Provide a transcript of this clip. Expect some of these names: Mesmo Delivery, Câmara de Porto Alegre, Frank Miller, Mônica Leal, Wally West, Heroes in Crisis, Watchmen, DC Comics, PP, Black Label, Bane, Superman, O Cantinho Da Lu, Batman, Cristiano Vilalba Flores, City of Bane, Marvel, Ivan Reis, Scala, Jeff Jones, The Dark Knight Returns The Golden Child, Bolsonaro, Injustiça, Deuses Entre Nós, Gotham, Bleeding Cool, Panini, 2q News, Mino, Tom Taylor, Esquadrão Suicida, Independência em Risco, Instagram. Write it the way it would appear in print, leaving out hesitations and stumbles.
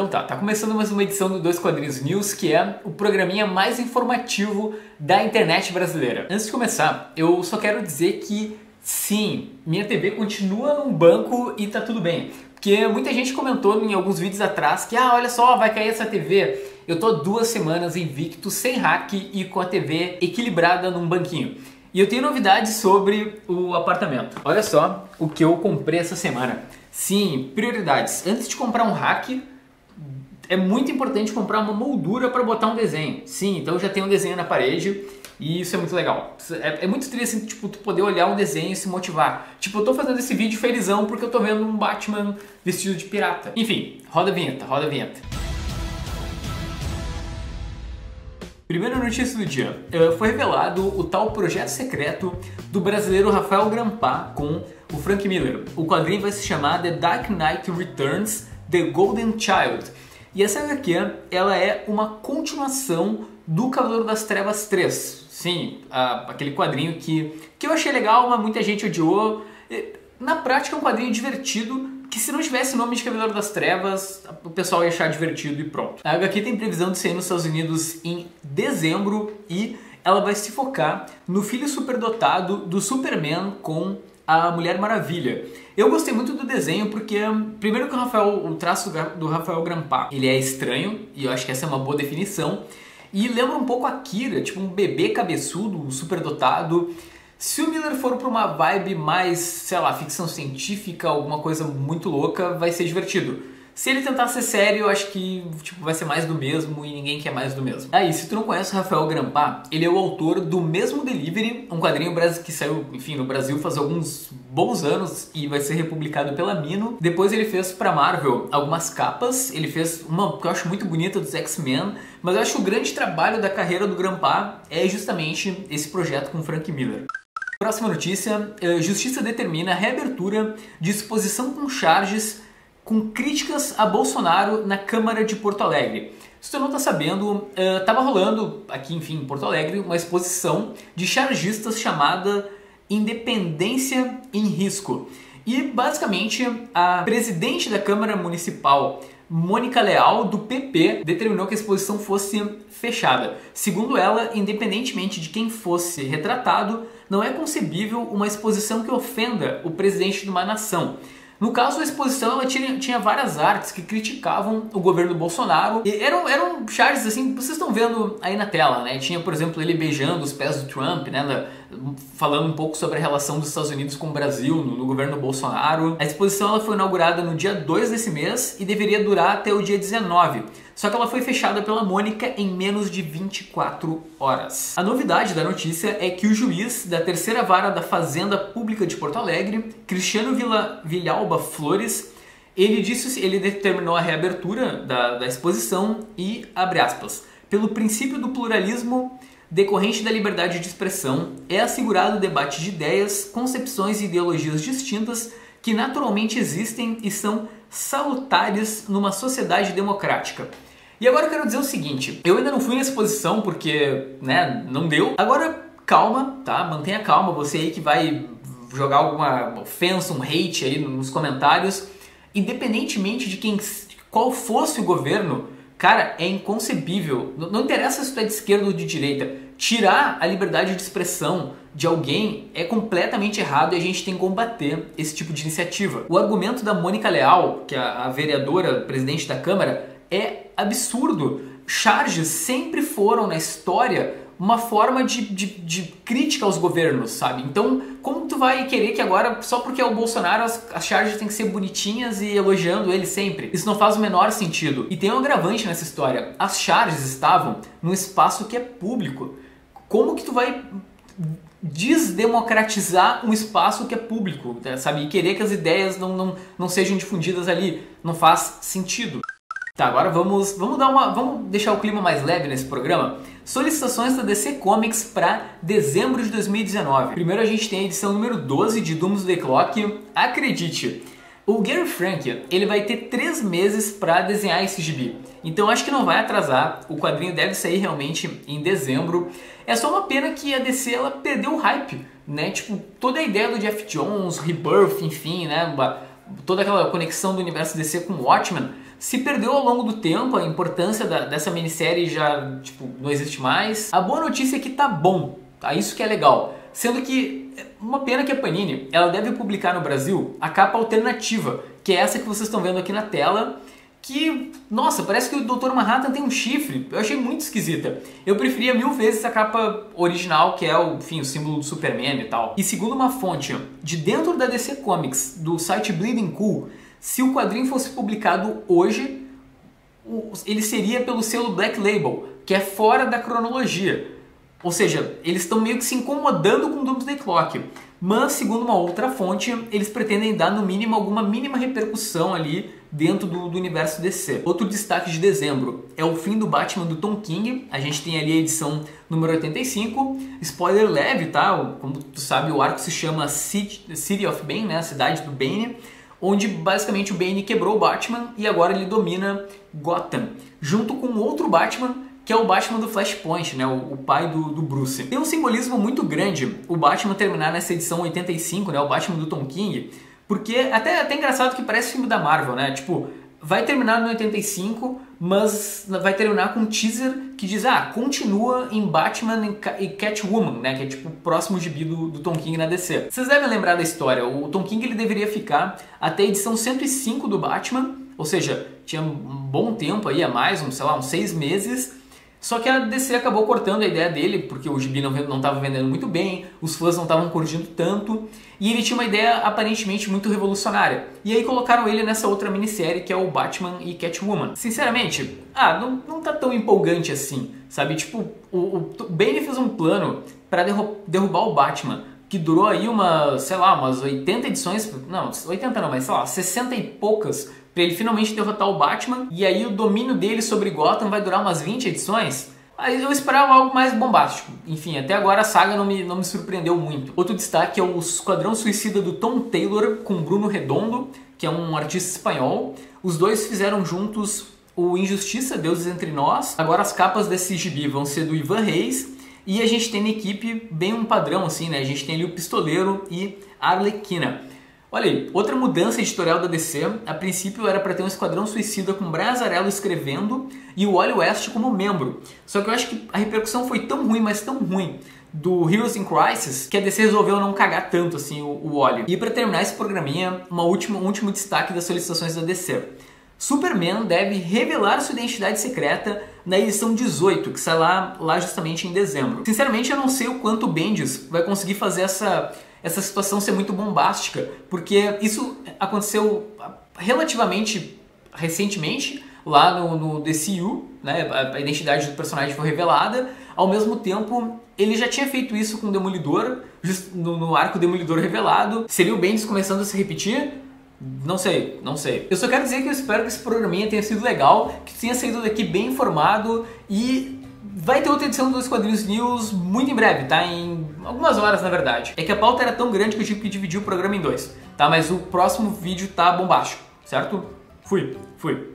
Então tá começando mais uma edição do Dois Quadrinhos News, que é o programinha mais informativo da internet brasileira. Antes de começar, eu só quero dizer que sim, minha TV continua num banco e tá tudo bem. Porque muita gente comentou em alguns vídeos atrás que, olha só, vai cair essa TV. Eu tô 2 semanas invicto, sem hack e com a TV equilibrada num banquinho. E eu tenho novidades sobre o apartamento. Olha só o que eu comprei essa semana. Sim, prioridades. Antes de comprar um hack, é muito importante comprar uma moldura para botar um desenho. Sim, então eu já tenho um desenho na parede e isso é muito legal. É muito triste, assim, tipo, tu poder olhar um desenho e se motivar. Tipo, eu tô fazendo esse vídeo felizão porque eu tô vendo um Batman vestido de pirata. Enfim, roda a vinheta, roda a vinheta. Primeira notícia do dia. Foi revelado o tal projeto secreto do brasileiro Rafael Grampá com o Frank Miller. O quadrinho vai se chamar The Dark Knight Returns The Golden Child. E essa HQ, ela é uma continuação do Cavaleiro das Trevas 3. Sim, aquele quadrinho que eu achei legal, mas muita gente odiou. Na prática é um quadrinho divertido, que se não tivesse o nome de Cavaleiro das Trevas, o pessoal ia achar divertido e pronto. A HQ tem previsão de sair nos Estados Unidos em dezembro e ela vai se focar no filho superdotado do Superman com a Mulher Maravilha. Eu gostei muito do desenho porque, primeiro que o traço do Rafael Grampá, ele é estranho, e eu acho que essa é uma boa definição, e lembra um pouco a Kira, tipo um bebê cabeçudo, um superdotado. Se o Miller for pra uma vibe mais, sei lá, ficção científica, alguma coisa muito louca, vai ser divertido. Se ele tentar ser sério, eu acho que tipo, vai ser mais do mesmo e ninguém quer mais do mesmo. Aí, se tu não conhece o Rafael Grampá, ele é o autor do Mesmo Delivery, um quadrinho que saiu, enfim, no Brasil faz alguns bons anos e vai ser republicado pela Mino. Depois ele fez pra Marvel algumas capas, ele fez uma que eu acho muito bonita dos X-Men, mas eu acho que o grande trabalho da carreira do Grampá é justamente esse projeto com Frank Miller. Próxima notícia, Justiça determina a reabertura de exposição com charges com críticas a Bolsonaro na Câmara de Porto Alegre. Se tu não tá sabendo, tava rolando aqui, enfim, em Porto Alegre, uma exposição de chargistas chamada Independência em Risco. E, basicamente, a presidente da Câmara Municipal, Mônica Leal, do PP, determinou que a exposição fosse fechada. Segundo ela, independentemente de quem fosse retratado, não é concebível uma exposição que ofenda o presidente de uma nação. No caso, a exposição ela tinha várias artes que criticavam o governo Bolsonaro. E eram charges assim, vocês estão vendo aí na tela, né? Tinha, por exemplo, ele beijando os pés do Trump, né? Falando um pouco sobre a relação dos Estados Unidos com o Brasil no governo Bolsonaro. A exposição ela foi inaugurada no dia 2 desse mês e deveria durar até o dia 19. Só que ela foi fechada pela Mônica em menos de 24 horas. A novidade da notícia é que o juiz da terceira vara da Fazenda Pública de Porto Alegre, Cristiano Vilalba Flores, ele determinou a reabertura da exposição e, abre aspas, pelo princípio do pluralismo decorrente da liberdade de expressão, é assegurado o debate de ideias, concepções e ideologias distintas que naturalmente existem e são salutares numa sociedade democrática. E agora eu quero dizer o seguinte, eu ainda não fui na exposição porque, né, não deu. Agora calma, tá? Mantenha calma, você aí que vai jogar alguma ofensa, um hate aí nos comentários. Independentemente de qual fosse o governo, cara, é inconcebível. Não interessa se tu é de esquerda ou de direita. Tirar a liberdade de expressão de alguém é completamente errado e a gente tem que combater esse tipo de iniciativa. O argumento da Mônica Leal, que é a vereadora, presidente da Câmara, é absurdo. Charges sempre foram, na história, uma forma de crítica aos governos, sabe? Então, como tu vai querer que agora, só porque é o Bolsonaro, as charges têm que ser bonitinhas e elogiando ele sempre? Isso não faz o menor sentido. E tem um agravante nessa história. As charges estavam num espaço que é público. Como que tu vai desdemocratizar um espaço que é público, sabe? E querer que as ideias não sejam difundidas ali não faz sentido. Tá, agora vamos deixar o clima mais leve nesse programa. Solicitações da DC Comics para dezembro de 2019. Primeiro a gente tem a edição número 12 de Doomsday Clock. Acredite, o Gary Frank, ele vai ter 3 meses para desenhar esse gibi. Então acho que não vai atrasar, o quadrinho deve sair realmente em dezembro. É só uma pena que a DC ela perdeu o hype, né? Tipo, toda a ideia do Jeff Jones, Rebirth, enfim, né? Toda aquela conexão do universo DC com Watchmen se perdeu ao longo do tempo, a importância dessa minissérie já, tipo, não existe mais. A boa notícia é que tá bom, tá? Isso que é legal. Sendo que, uma pena que a Panini, ela deve publicar no Brasil a capa alternativa, que é essa que vocês estão vendo aqui na tela, que, nossa, parece que o Dr. Manhattan tem um chifre. Eu achei muito esquisita. Eu preferia mil vezes a capa original, que é, enfim, o símbolo do Superman e tal. E segundo uma fonte de dentro da DC Comics, do site Bleeding Cool, se o quadrinho fosse publicado hoje, ele seria pelo selo Black Label, que é fora da cronologia. Ou seja, eles estão meio que se incomodando com o Doomsday Clock. Mas, segundo uma outra fonte, eles pretendem dar, no mínimo, alguma mínima repercussão ali dentro do universo DC. Outro destaque de dezembro é o fim do Batman do Tom King. A gente tem ali a edição número 85. Spoiler leve, tá? Como tu sabe, o arco se chama City of Bane, né? A cidade do Bane. Onde, basicamente, o Bane quebrou o Batman e agora ele domina Gotham. Junto com outro Batman, que é o Batman do Flashpoint, né? O pai do Bruce. Tem um simbolismo muito grande o Batman terminar nessa edição 85, né? O Batman do Tom King, porque até engraçado que parece filme da Marvel, né? Tipo, vai terminar no 85, mas vai terminar com um teaser que diz, ah, continua em Batman e Catwoman, né? Que é tipo o próximo gibi do Tom King na DC. Vocês devem lembrar da história, o Tom King ele deveria ficar até a edição 105 do Batman, ou seja, tinha um bom tempo aí a mais, sei lá, uns 6 meses, só que a DC acabou cortando a ideia dele, porque o gibi não estava vendendo muito bem, os fãs não estavam curtindo tanto, e ele tinha uma ideia aparentemente muito revolucionária. E aí colocaram ele nessa outra minissérie, que é o Batman e Catwoman. Sinceramente, não tá tão empolgante assim, sabe? Tipo, o Bane fez um plano para derrubar o Batman, que durou aí umas 80 edições, não, 80 não, mas sei lá, 60 e poucas, pra ele finalmente derrotar o Batman, e aí o domínio dele sobre Gotham vai durar umas 20 edições. Aí eu esperava algo mais bombástico. Enfim, até agora a saga não me surpreendeu muito. Outro destaque é o Esquadrão Suicida do Tom Taylor com Bruno Redondo, que é um artista espanhol. Os dois fizeram juntos o Injustiça, Deuses Entre Nós. Agora as capas desse gibi vão ser do Ivan Reis, e a gente tem na equipe bem um padrão assim, né? A gente tem ali o Pistoleiro e a Arlequina. Olha aí, outra mudança editorial da DC. A princípio era para ter um Esquadrão Suicida com Brian Azzarello escrevendo e o Wally West como membro. Só que eu acho que a repercussão foi tão ruim, mas tão ruim, do Heroes in Crisis, que a DC resolveu não cagar tanto assim o Wally. E para terminar esse programinha, um último destaque das solicitações da DC. Superman deve revelar sua identidade secreta na edição 18, que sai lá justamente em dezembro. Sinceramente, eu não sei o quanto o Bendis vai conseguir fazer essa situação ser muito bombástica, porque isso aconteceu relativamente recentemente lá no DCU, né? A identidade do personagem foi revelada. Ao mesmo tempo, ele já tinha feito isso com o Demolidor, no arco Demolidor revelado. Seria o Bendis começando a se repetir? Não sei. Eu só quero dizer que eu espero que esse programinha tenha sido legal, que tenha saído daqui bem informado, e vai ter outra edição dos Quadrinhos News muito em breve, tá? Em algumas horas, na verdade. É que a pauta era tão grande que eu tive que dividir o programa em dois, tá? Mas o próximo vídeo tá bombástico, certo? Fui.